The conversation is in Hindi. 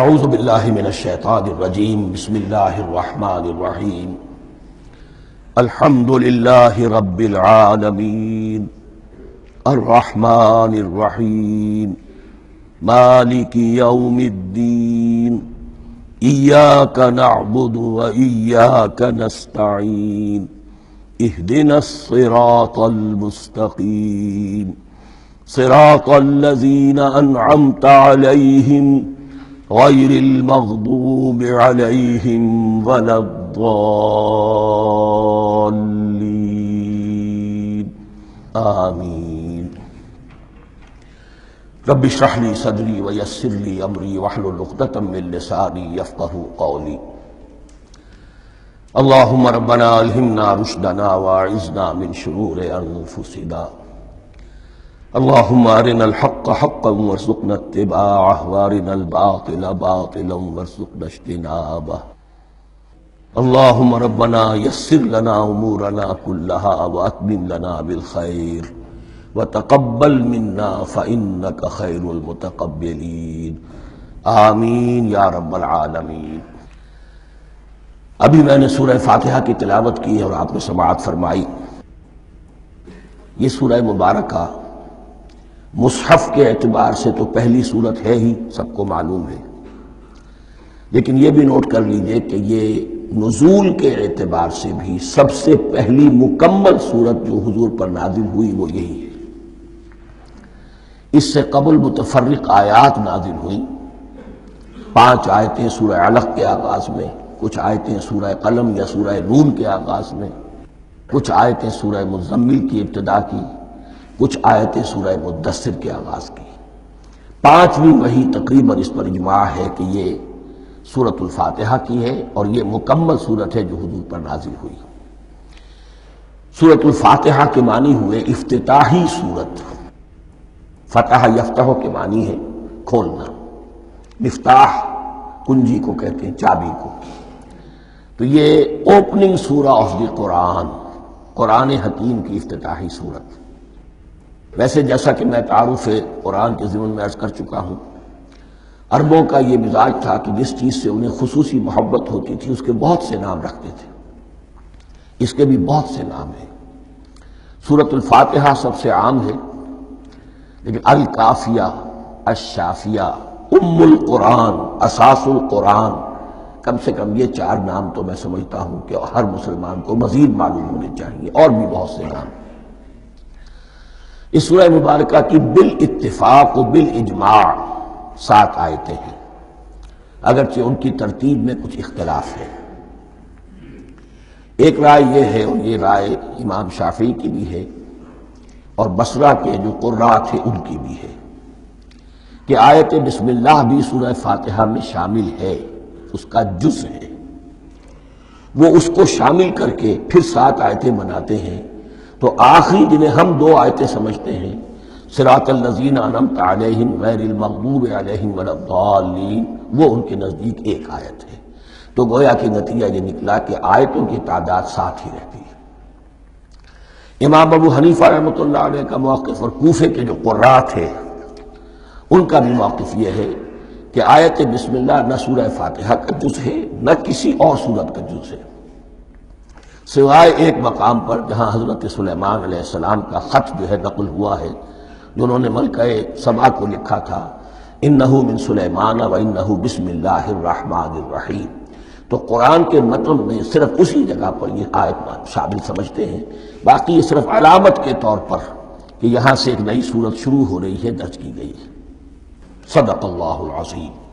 अऊज़ु बिल्लाहि मिनश्शैतानिर्रजीम बिस्मिल्लाहिर्रहमानिर्रहीम अल्हम्दुलिल्लाहि रब्बिल आलमीन अर्रहमानिर्रहीम मालिकि यौमिद्दीन इय्याक नअबुदु व इय्याक नस्तईन इहदिनस सिरातल मुस्तकीम सिरातल लज़ीना अनअमत अलैहिम ग़ैरिल मग़दूबि अलैहिम वलद्दाल्लीन आमीन। रब्बि इश्रह ली सदरी व यस्सिर ली अमरी वहलुल उक़्दतम मिन लिसानी यफ़क़हू क़ौली। अल्लाहुम्मा रब्बना अल्हिमना रुश्दना व अइज़ना मिन शुरूरि अनफुसिना। अल्लाहुम्मा अरिनल हक़्क़ हक़्क़न वरज़ुक़ना इत्तिबाअहु व अरिनल बातिला बातिलन वरज़ुक़ना इज्तिनाबहु। अल्लाहुम्मा रब्बना यस्सिर लना उमूरना कुल्लहा व अत्मिम लना बिल ख़ैर व तक़ब्बल मिन्ना फ़इन्नका ख़ैरुल मुतक़ब्बिलीन आमीन या रब्बल आलमीन। अभी मैंने सूरह फातिहा की तिलावत की और आपने समाअत फरमाई। ये सूरह मुबारक मुसहफ़ के एतबार से तो पहली सूरत है ही, सबको मालूम है, लेकिन ये भी नोट कर लीजिए कि ये नुज़ूल के एतबार से भी सबसे पहली मुकम्मल सूरत जो हुजूर पर नाजिल हुई वो यही है। इससे कबल मुतफर्रिक आयात नाजिल हुई, 5 आयतें सूरह अलक़ के आगाज़ में, कुछ आयतें सूरह कलम या सूरह नून के आगाज़ में, कुछ आयतें सूरह मुज़म्मिल की इब्तिदा की, कुछ आयतें सूरह मुद्दस्सिर के आगाज़ की। 5वीं वही तकरीबन इस पर इजमा है कि ये सूरतुल फातिहा की है और ये मुकम्मल सूरत है जो हुजूर पर नाजिल हुई। सूरतुल फातिहा के मानी हुए इफ्तिताही सूरत। फतह यफ्तह के मानी है खोलना, मिफ्ताह कुंजी को कहते हैं, चाबी को। तो ये ओपनिंग सूरा ऑफ द कुरान, कुरान हकीम की इफ्तिताही सूरत। वैसे जैसा कि मैं तारुफ कुरान के ज़िम्न में अर्ज़ कर चुका हूँ, अरबों का ये मिजाज था कि जिस चीज़ से उन्हें खुसूसी मोहब्बत होती थी उसके बहुत से नाम रखते थे। इसके भी बहुत से नाम हैं। सूरतुल फातिहा सबसे आम है, लेकिन अल काफिया, अशाफिया, उम्मुल कुरान, असासुल कुरान, कम से कम ये 4 नाम तो मैं समझता हूँ कि हर मुसलमान को मज़ीद मालूम होने चाहिए। और भी बहुत से नाम। इस सूरह मुबारका की बिल इत्तिफाक व बिल इजमा 7 आयतें हैं, अगरचे उनकी तरतीब में कुछ इख्तिलाफ है। एक राय यह है, और ये राय इमाम शाफी की भी है और बसरा के जो कुर्रा थे उनकी भी है, कि आयत बिस्मिल्लाह भी सूरह फातिहा में शामिल है, उसका जुज़ है। वो उसको शामिल करके फिर 7 आयतें बनाते हैं। तो आखिरी जिन्हें हम 2 आयतें समझते हैं, सिरातल लज़ीना अनअमत अलैहिम गैरिल मग़दूबि अलैहिम वलद्दालीन, वो उनके नज़दीक एक आयत है। तो गोया कि नतीजा ये निकला कि आयतों की तादाद 7 ही रहती है। इमाम अबू हनीफा रहमतुल्लाह अलैह का मौक़िफ़ और कूफे के जो क़ुर्रा थे उनका भी मौक़िफ़ यह है कि आयत बिस्मिल्लाह न सूरह फातिहा का जुज़ है न किसी और सूरत का जुज़ है, सिवाय एक मकाम पर जहाँ हज़रत सुलेमान अलैहिस्सलाम का ख़त जो है नक़ल हुआ है, जो उन्होंने मलकाए सबा को लिखा था, इन्नहु मिन सुलेमान व इन्नहु बिस्मिल्लाहिर्रहमानिर्रहीम। तो कुरान के मतलब में सिर्फ उसी जगह पर ये आयत शामिल समझते हैं, बाकी ये सिर्फ अलामत के तौर पर कि यहाँ से एक नई सूरत शुरू हो रही है दर्ज की गई है। सदक़ल्लाहुल अज़ीम।